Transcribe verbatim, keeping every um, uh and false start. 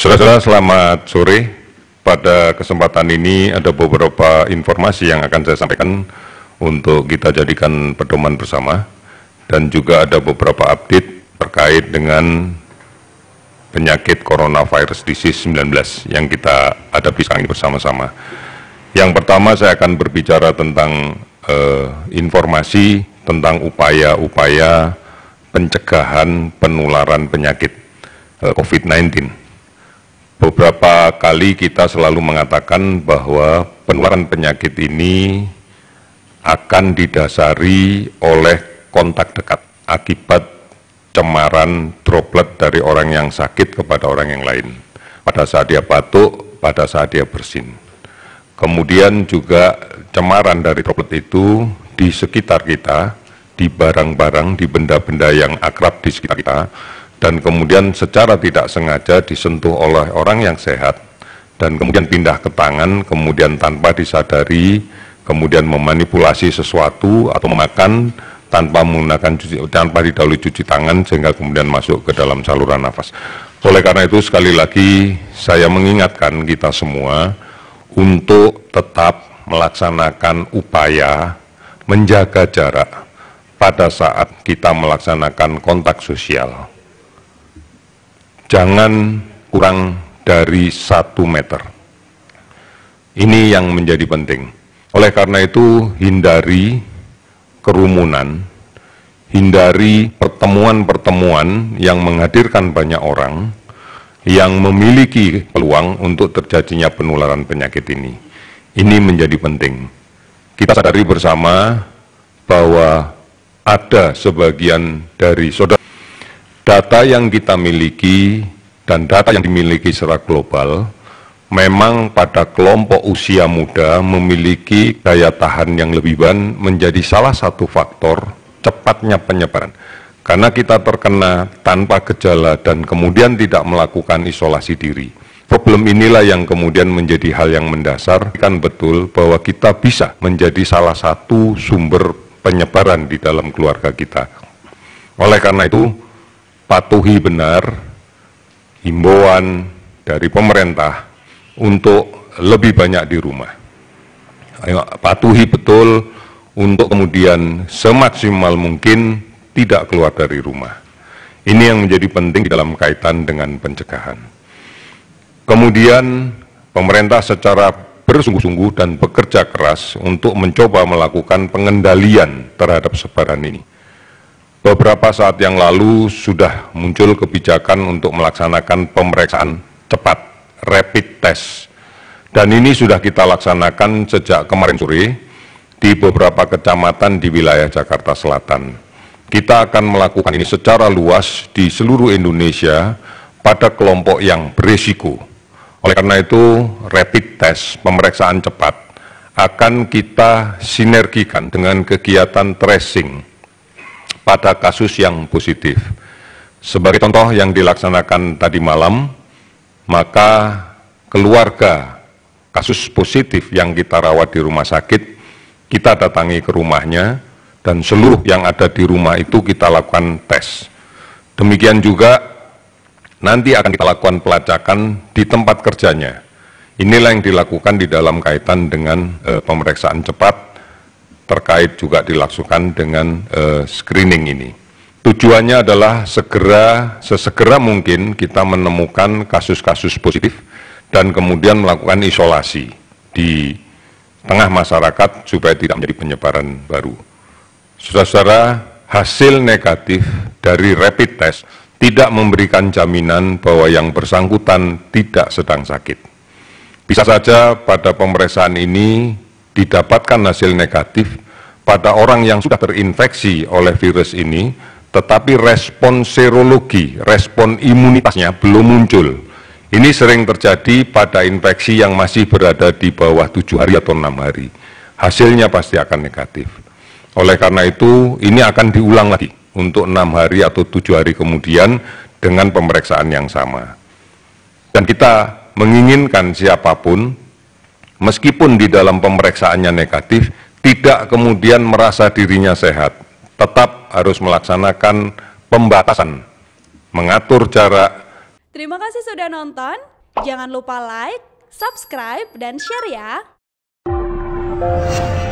Saudara, selamat sore. Pada kesempatan ini ada beberapa informasi yang akan saya sampaikan untuk kita jadikan pedoman bersama, dan juga ada beberapa update terkait dengan penyakit coronavirus disease sembilan belas yang kita hadapi sekarang ini bersama-sama. Yang pertama, saya akan berbicara tentang eh, informasi tentang upaya-upaya pencegahan penularan penyakit eh, COVID sembilan belas. Beberapa kali kita selalu mengatakan bahwa penularan penyakit ini akan didasari oleh kontak dekat akibat cemaran droplet dari orang yang sakit kepada orang yang lain pada saat dia batuk, pada saat dia bersin. Kemudian juga cemaran dari droplet itu di sekitar kita, di barang-barang, di benda-benda yang akrab di sekitar kita, dan kemudian secara tidak sengaja disentuh oleh orang yang sehat, dan kemudian pindah ke tangan, kemudian tanpa disadari, kemudian memanipulasi sesuatu atau memakan tanpa menggunakan cuci, tanpa didahului cuci tangan, sehingga kemudian masuk ke dalam saluran nafas. Oleh karena itu, sekali lagi saya mengingatkan kita semua untuk tetap melaksanakan upaya menjaga jarak pada saat kita melaksanakan kontak sosial. Jangan kurang dari satu meter. Ini yang menjadi penting. Oleh karena itu, hindari kerumunan, hindari pertemuan-pertemuan yang menghadirkan banyak orang yang memiliki peluang untuk terjadinya penularan penyakit ini. Ini menjadi penting. Kita sadari bersama bahwa ada sebagian dari saudara. Data yang kita miliki dan data yang dimiliki secara global memang pada kelompok usia muda memiliki daya tahan yang lebih ban menjadi salah satu faktor cepatnya penyebaran. Karena kita terkena tanpa gejala dan kemudian tidak melakukan isolasi diri. Problem inilah yang kemudian menjadi hal yang mendasar, kan betul bahwa kita bisa menjadi salah satu sumber penyebaran di dalam keluarga kita. Oleh karena itu, patuhi benar himbauan dari pemerintah untuk lebih banyak di rumah. Ayo, patuhi betul untuk kemudian semaksimal mungkin tidak keluar dari rumah. Ini yang menjadi penting dalam kaitan dengan pencegahan. Kemudian pemerintah secara bersungguh-sungguh dan bekerja keras untuk mencoba melakukan pengendalian terhadap sebaran ini. Beberapa saat yang lalu sudah muncul kebijakan untuk melaksanakan pemeriksaan cepat, rapid test. Dan ini sudah kita laksanakan sejak kemarin sore di beberapa kecamatan di wilayah Jakarta Selatan. Kita akan melakukan ini secara luas di seluruh Indonesia pada kelompok yang berisiko. Oleh karena itu, rapid test, pemeriksaan cepat, akan kita sinergikan dengan kegiatan tracing pada kasus yang positif. Sebagai contoh yang dilaksanakan tadi malam, maka keluarga kasus positif yang kita rawat di rumah sakit, kita datangi ke rumahnya, dan seluruh yang ada di rumah itu kita lakukan tes. Demikian juga nanti akan kita lakukan pelacakan di tempat kerjanya. Inilah yang dilakukan di dalam kaitan dengan eh, pemeriksaan cepat, terkait juga dilakukan dengan uh, screening ini. Tujuannya adalah segera, sesegera mungkin kita menemukan kasus-kasus positif dan kemudian melakukan isolasi di tengah masyarakat supaya tidak menjadi penyebaran baru. Saudara-saudara, hasil negatif dari rapid test tidak memberikan jaminan bahwa yang bersangkutan tidak sedang sakit. Bisa saja pada pemeriksaan ini didapatkan hasil negatif pada orang yang sudah terinfeksi oleh virus ini, tetapi respon serologi, respon imunitasnya belum muncul. Ini sering terjadi pada infeksi yang masih berada di bawah tujuh hari atau enam hari. Hasilnya pasti akan negatif. Oleh karena itu, ini akan diulang lagi untuk enam hari atau tujuh hari kemudian dengan pemeriksaan yang sama. Dan kita menginginkan siapapun, meskipun di dalam pemeriksaannya negatif, tidak kemudian merasa dirinya sehat, tetap harus melaksanakan pembatasan, mengatur jarak. Terima kasih sudah nonton. Jangan lupa like, subscribe, dan share ya.